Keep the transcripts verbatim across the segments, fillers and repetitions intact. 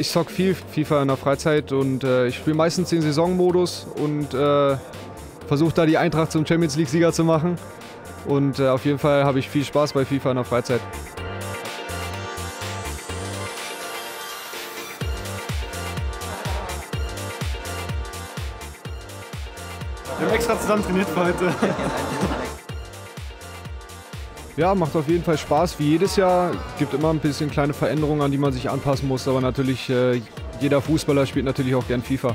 Ich zocke viel FIFA in der Freizeit und äh, ich spiele meistens den Saisonmodus und äh, versuche da die Eintracht zum Champions League-Sieger zu machen. Und äh, auf jeden Fall habe ich viel Spaß bei FIFA in der Freizeit. Wir haben extra zusammen trainiert für heute. Ja, macht auf jeden Fall Spaß, wie jedes Jahr. Es gibt immer ein bisschen kleine Veränderungen, an die man sich anpassen muss. Aber natürlich, äh, jeder Fußballer spielt natürlich auch gern FIFA.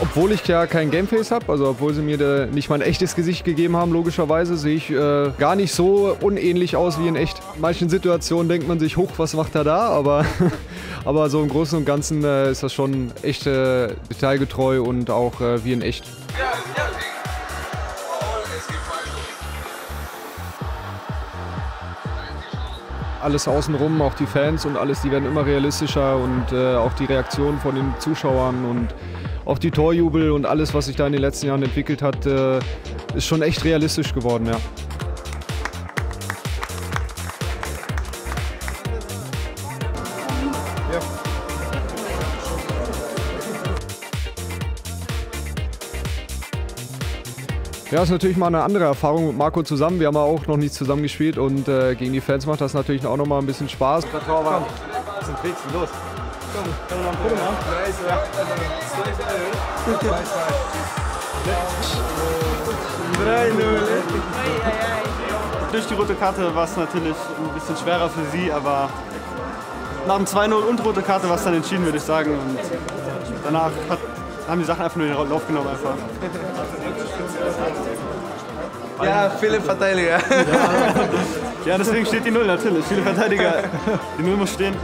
Obwohl ich ja kein Gameface habe, also obwohl sie mir de, nicht mal ein echtes Gesicht gegeben haben, logischerweise, sehe ich äh, gar nicht so unähnlich aus wie in echt. In manchen Situationen denkt man sich, hoch, was macht er da? Aber, aber so im Großen und Ganzen äh, ist das schon echt äh, detailgetreu und auch äh, wie in echt. Alles außenrum, auch die Fans und alles, die werden immer realistischer und äh, auch die Reaktionen von den Zuschauern und auch die Torjubel und alles, was sich da in den letzten Jahren entwickelt hat, ist schon echt realistisch geworden, ja. Ja, ist natürlich mal eine andere Erfahrung mit Marco zusammen. Wir haben ja auch noch nicht zusammen gespielt und äh, gegen die Fans macht das natürlich auch noch mal ein bisschen Spaß. Was ist denn los? Komm, kann man mal machen. drei null. Durch die rote Karte war es natürlich ein bisschen schwerer für sie, aber nach dem zwei null und rote Karte war es dann entschieden, würde ich sagen. Und danach hat, haben die Sachen einfach nur den Lauf genommen. Einfach. Ja, viele Verteidiger. Ja, deswegen steht die Null natürlich. Viele Verteidiger. Die Null muss stehen.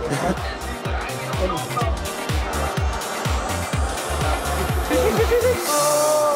Oh!